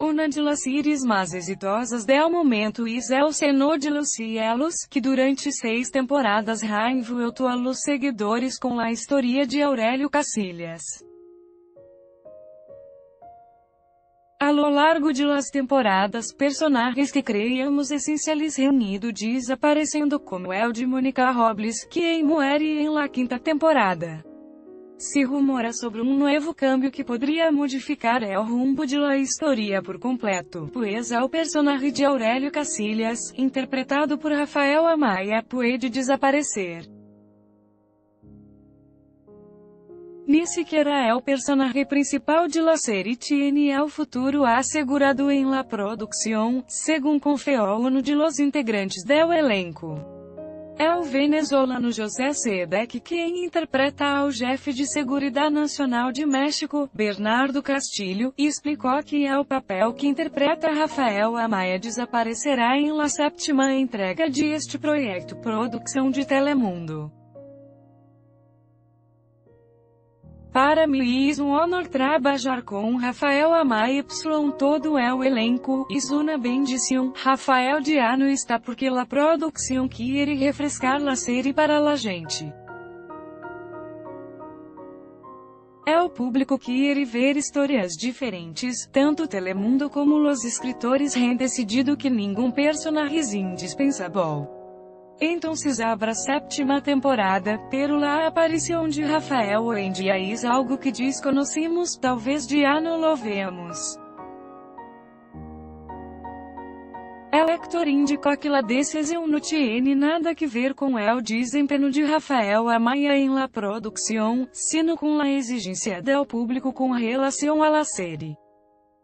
Una de las series más exitosas del momento es El Señor de los Cielos, que durante 6 temporadas ha envuelto a los seguidores con la historia de Aurélio Casillas. A lo largo de las temporadas, personagens que creíamos esenciales reunidos desaparecendo como el de Mónica Robles, quien muere en la 5ª temporada. Se rumora sobre um novo câmbio que poderia modificar o rumbo de la historia por completo, pois o personagem de Aurélio Casillas, interpretado por Rafael Amaya, pode desaparecer. Ni siquiera o personagem principal de la serie tiene el futuro assegurado en la producción, según confió uno de los integrantes del elenco. É o venezuelano José Sedeck quem interpreta ao chefe de Seguridade Nacional de México, Bernardo Castilho, e explicou que é o papel que interpreta Rafael Amaya desaparecerá em la 7ª entrega de este projeto, produção de Telemundo. Para mim é honor trabalhar com Rafael Amaya y todo o elenco, es una bendición. Rafael ya no está porque la producción quiere refrescar la serie para la gente. O público quiere ver histórias diferentes, tanto Telemundo como os escritores han decidido que nenhum personagem es indispensável. Então se abre a 7ª temporada, pero la aparição de Rafael hoy en día es algo que desconocemos, talvez ya no lo vemos. El actor indicó que la decisión no tiene nada que ver com el desempenho de Rafael Amaya en la producción, sino com la exigencia del público com relação a la serie.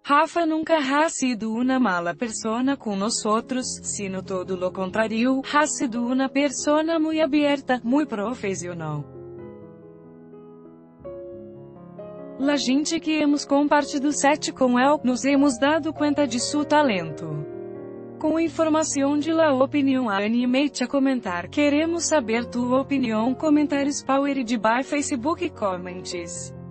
Rafa nunca ha sido una mala persona con nosotros, sino todo lo contrario, ha sido una persona muy abierta, muy profesional. La gente que hemos compartido set con él, nos hemos dado cuenta de su talento. Com informação de la opinião, anime-te a comentar. Queremos saber tu opinião. Comentários Power e de by Facebook Comments.